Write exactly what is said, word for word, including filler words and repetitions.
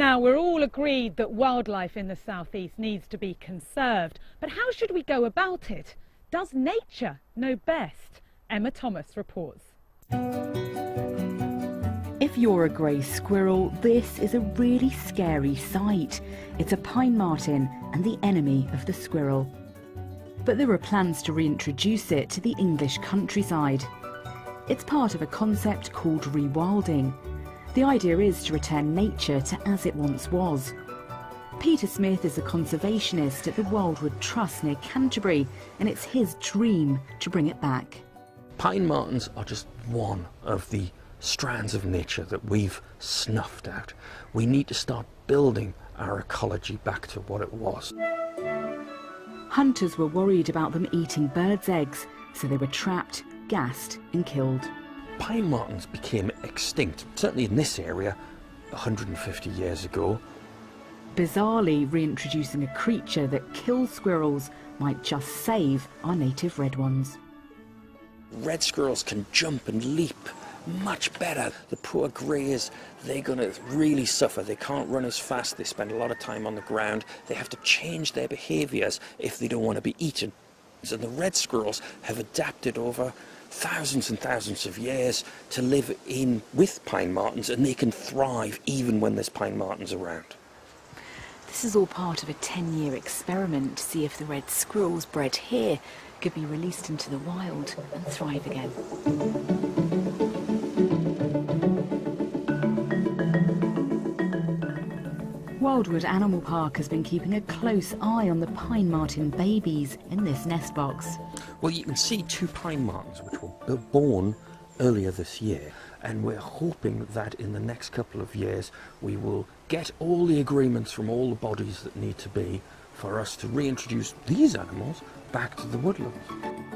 Now, we're all agreed that wildlife in the southeast needs to be conserved, but how should we go about it? Does nature know best? Emma Thomas reports. If you're a grey squirrel, this is a really scary sight. It's a pine marten and the enemy of the squirrel. But there are plans to reintroduce it to the English countryside. It's part of a concept called rewilding. The idea is to return nature to as it once was. Peter Smith is a conservationist at the Wildwood Trust near Canterbury, and it's his dream to bring it back. Pine martens are just one of the strands of nature that we've snuffed out. We need to start building our ecology back to what it was. Hunters were worried about them eating birds' eggs, so they were trapped, gassed and killed. Pine martens became extinct, certainly in this area, one hundred and fifty years ago. Bizarrely, reintroducing a creature that kills squirrels might just save our native red ones. Red squirrels can jump and leap much better. The poor greys, they're going to really suffer. They can't run as fast, they spend a lot of time on the ground. They have to change their behaviours if they don't want to be eaten. So the red squirrels have adapted over thousands and thousands of years to live in with pine martens, and they can thrive even when there's pine martens around. This is all part of a ten-year experiment to see if the red squirrels bred here could be released into the wild and thrive again. Wildwood Animal Park has been keeping a close eye on the pine marten babies in this nest box. Well, you can see two pine martens which were born earlier this year, and we're hoping that in the next couple of years we will get all the agreements from all the bodies that need to be for us to reintroduce these animals back to the woodlands.